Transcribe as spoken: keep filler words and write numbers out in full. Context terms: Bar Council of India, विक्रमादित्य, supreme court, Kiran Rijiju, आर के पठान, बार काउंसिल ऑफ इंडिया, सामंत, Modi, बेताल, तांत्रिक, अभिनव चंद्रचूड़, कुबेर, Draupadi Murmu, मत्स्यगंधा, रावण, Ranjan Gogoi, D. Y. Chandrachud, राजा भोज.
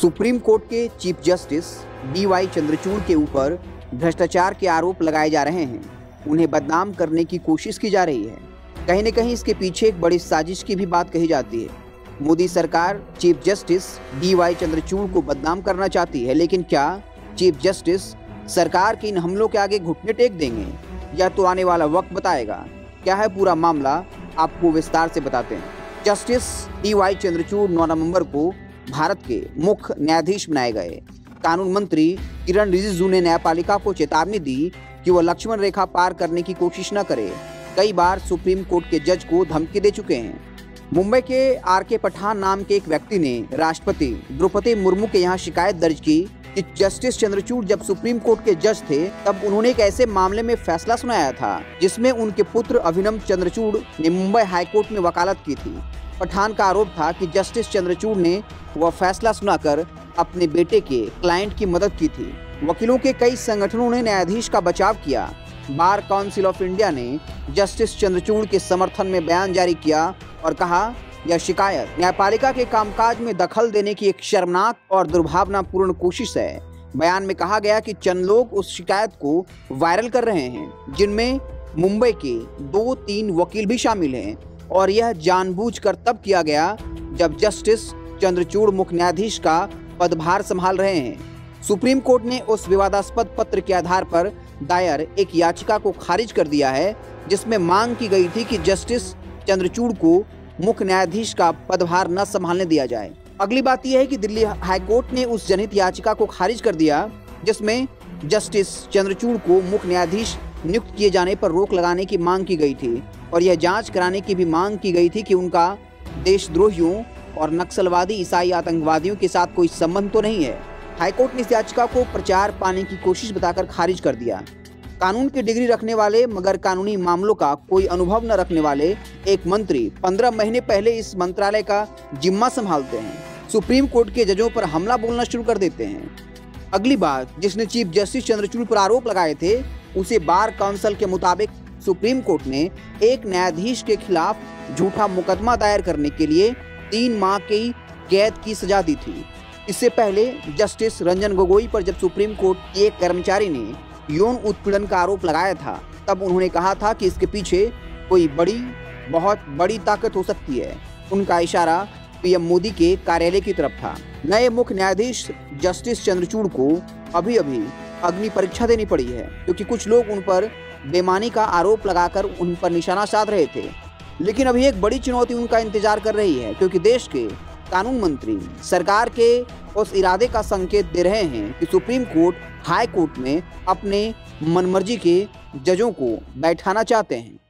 Supreme court के chief justice D Y Chandrachud के ऊपर भ्रष्टाचार के आरोप लगाए जा रहे हैं, उन्हें बदनाम करने की कोशिश की जा रही है। कहीं न कहीं इसके पीछे एक बड़ी साजिश की भी बात कही जाती है। मोदी सरकार chief justice D Y Chandrachud को बदनाम करना चाहती है, लेकिन क्या चीफ जस्टिस सरकार के इन हमलों के आगे घुटने टेक देंगे, या तो आने वाला वक्त बताएगा। क्या है पूरा मामला, आपको विस्तार से बताते हैं। जस्टिस डी वाई चंद्रचूड़ नौ नवंबर को भारत के मुख्य न्यायाधीश बनाए गए। कानून मंत्री किरण रिजिजू ने न्यायपालिका को चेतावनी दी कि वह लक्ष्मण रेखा पार करने की कोशिश न करे। कई बार सुप्रीम कोर्ट के जज को धमकी दे चुके हैं। मुंबई के आर के पठान नाम के एक व्यक्ति ने राष्ट्रपति द्रौपदी मुर्मू के यहाँ शिकायत दर्ज की कि जस्टिस चंद्रचूड़ जब सुप्रीम कोर्ट के जज थे तब उन्होंने एक ऐसे मामले में फैसला सुनाया था जिसमें उनके पुत्र अभिनव चंद्रचूड़ ने मुंबई हाईकोर्ट में वकालत की थी। पठान का आरोप था कि जस्टिस चंद्रचूड़ ने वह फैसला सुनाकर अपने बेटे के क्लाइंट की मदद की थी। वकीलों के कई संगठनों ने न्यायाधीश का बचाव किया। बार काउंसिल ऑफ इंडिया ने जस्टिस चंद्रचूड़ के समर्थन में बयान जारी किया और कहा, यह शिकायत न्यायपालिका के कामकाज में दखल देने की एक शर्मनाक और दुर्भावनापूर्ण कोशिश है। बयान में कहा गया कि चंद लोग उस शिकायत को वायरल कर रहे हैं, जिनमें मुंबई के दो तीन वकील भी शामिल हैं, और यह जानबूझकर तब किया गया जब जस्टिस चंद्रचूड़ मुख्य न्यायाधीश का पदभार संभाल रहे हैं। सुप्रीम कोर्ट ने उस विवादास्पद पत्र के आधार पर दायर एक याचिका को खारिज कर दिया है, जिसमें मांग की गई थी कि जस्टिस चंद्रचूड़ को मुख्य न्यायाधीश का पदभार न संभालने दिया जाए। अगली बात यह है कि दिल्ली हाईकोर्ट ने उस जनहित याचिका को खारिज कर दिया जिसमें जस्टिस चंद्रचूड़ को मुख्य न्यायाधीश नियुक्त किए जाने पर रोक लगाने की मांग की गई थी, और यह जांच कराने की भी मांग की गई थी कि उनका देशद्रोहियों और नक्सलवादी ईसाई आतंकवादियों के साथ कोई संबंध तो नहीं है। हाईकोर्ट ने इस याचिका को प्रचार पाने की कोशिश बताकर खारिज कर दिया। कानून की डिग्री रखने वाले मगर कानूनी मामलों का कोई अनुभव न रखने वाले एक मंत्री पंद्रह महीने पहले इस मंत्रालय का जिम्मा संभालते हैं, सुप्रीम कोर्ट के जजों पर हमला बोलना शुरू कर देते हैं। अगली बात, जिसने चीफ जस्टिस चंद्रचूड़ पर आरोप लगाए थे, उसे बार काउंसिल के मुताबिक सुप्रीम कोर्ट ने एक न्यायाधीश के खिलाफ झूठा मुकदमा दायर करने के लिए तीन माह की कैद की सजा दी थी। इससे पहले जस्टिस रंजन गोगोई पर जब सुप्रीम कोर्ट के एक कर्मचारी ने यौन उत्पीड़न का आरोप लगाया था, तब उन्होंने कहा था कि इसके पीछे कोई बड़ी बहुत बड़ी ताकत हो सकती है। उनका इशारा पीएम मोदी के कार्यालय की तरफ था। नए मुख्य न्यायाधीश जस्टिस चंद्रचूड़ को अभी अभी अग्नि परीक्षा देनी पड़ी है, क्योंकि कुछ लोग उन पर बेमानी का आरोप लगाकर उन पर निशाना साध रहे थे। लेकिन अभी एक बड़ी चुनौती उनका इंतजार कर रही है, क्योंकि देश के कानून मंत्री सरकार के उस इरादे का संकेत दे रहे हैं कि सुप्रीम कोर्ट हाई कोर्ट में अपने मनमर्जी के जजों को बैठाना चाहते हैं।